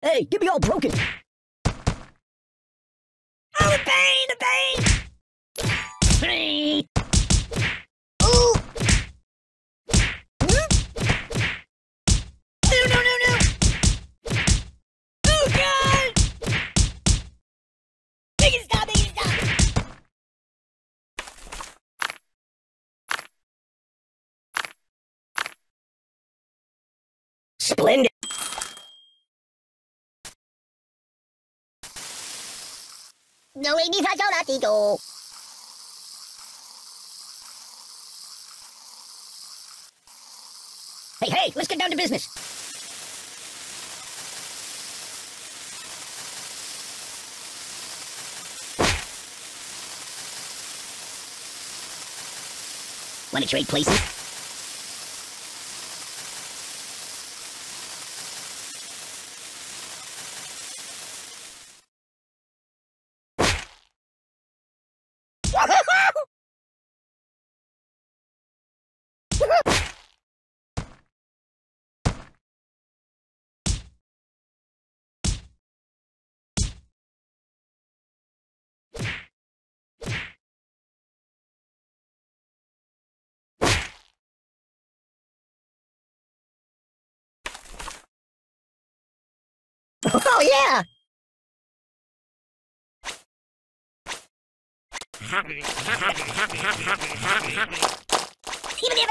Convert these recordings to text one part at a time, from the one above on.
Hey, get me all broken! Oh, the pain! The pain! Ooh! No, no, no, no! Oh, God! Make it stop! Make it stop! Splendid! No way, this is not it. Hey, hey, let's get down to business. Want to trade places? Oh, yeah! Even if I...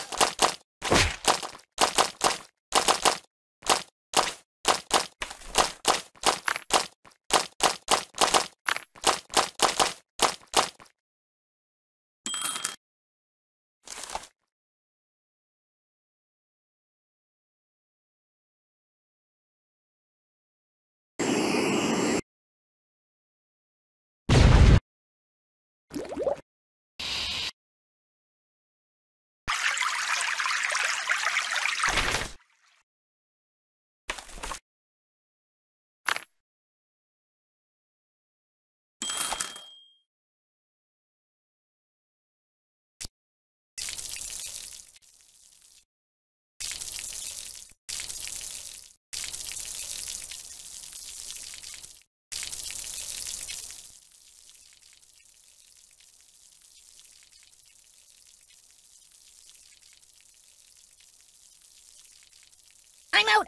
I'm out!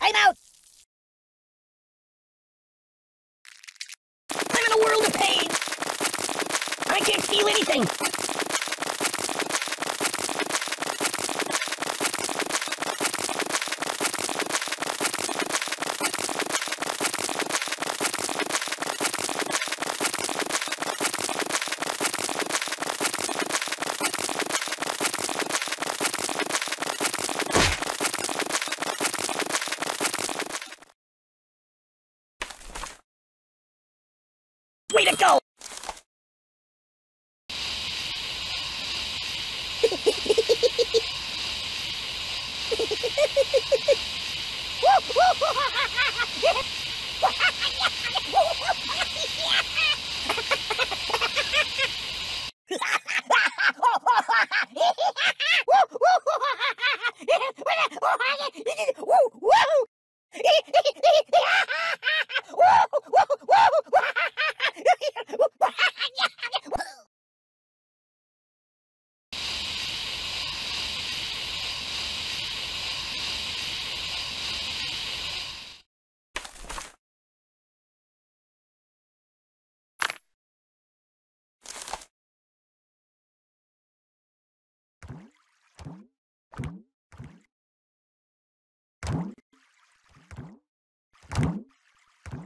I'm in a world of pain! I can't feel anything! Way to go!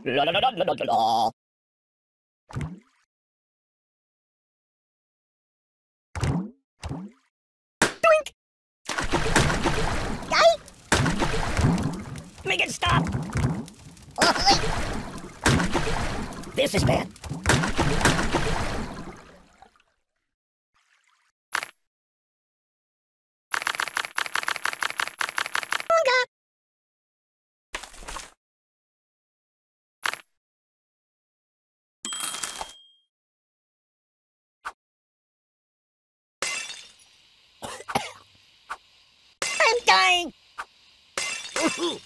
La la la la la la. Doink! Guy? Make it stop! This is bad. Put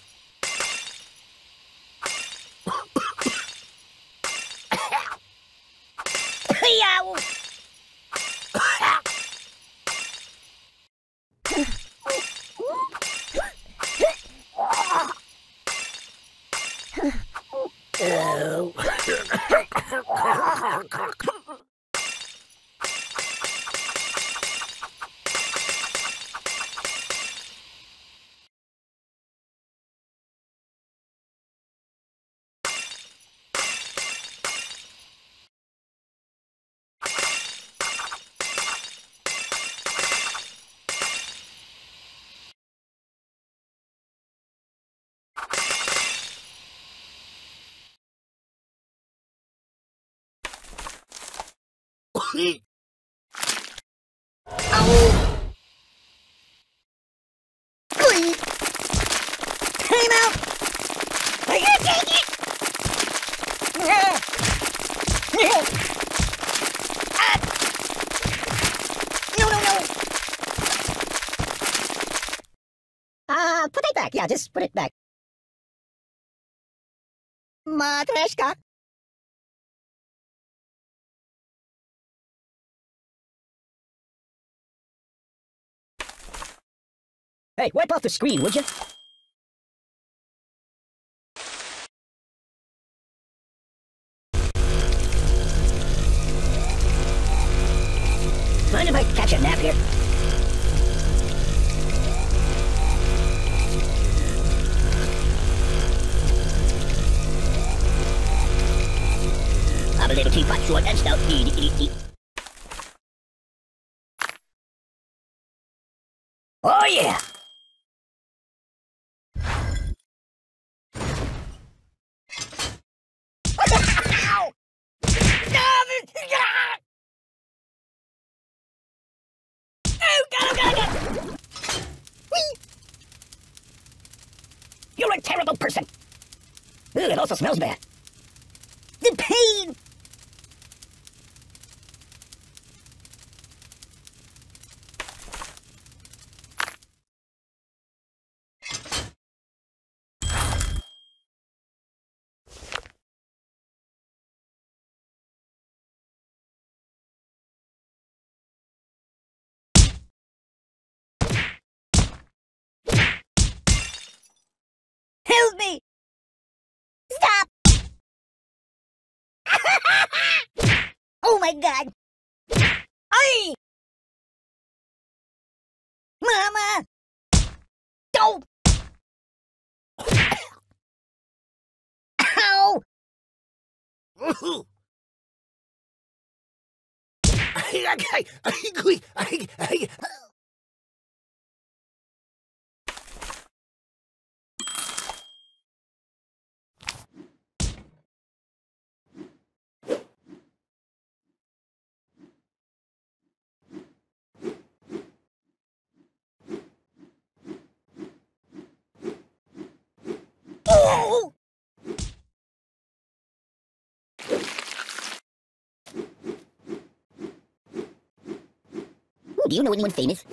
it back. Yeah, just put it back. Matryoshka. Hey, wipe off the screen, would you? Mind if I catch a nap here? I'm a little teapot, short and stout. Oh yeah! You're a terrible person. Ooh, it also smells bad. The pain. Help me! Stop! Oh my God! Hey! Mama! Don't! Ow! I Oh! Do you know anyone famous?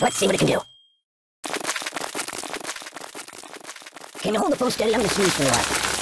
Let's see what it can do. Can you hold the phone steady? I'm gonna sneeze for a while.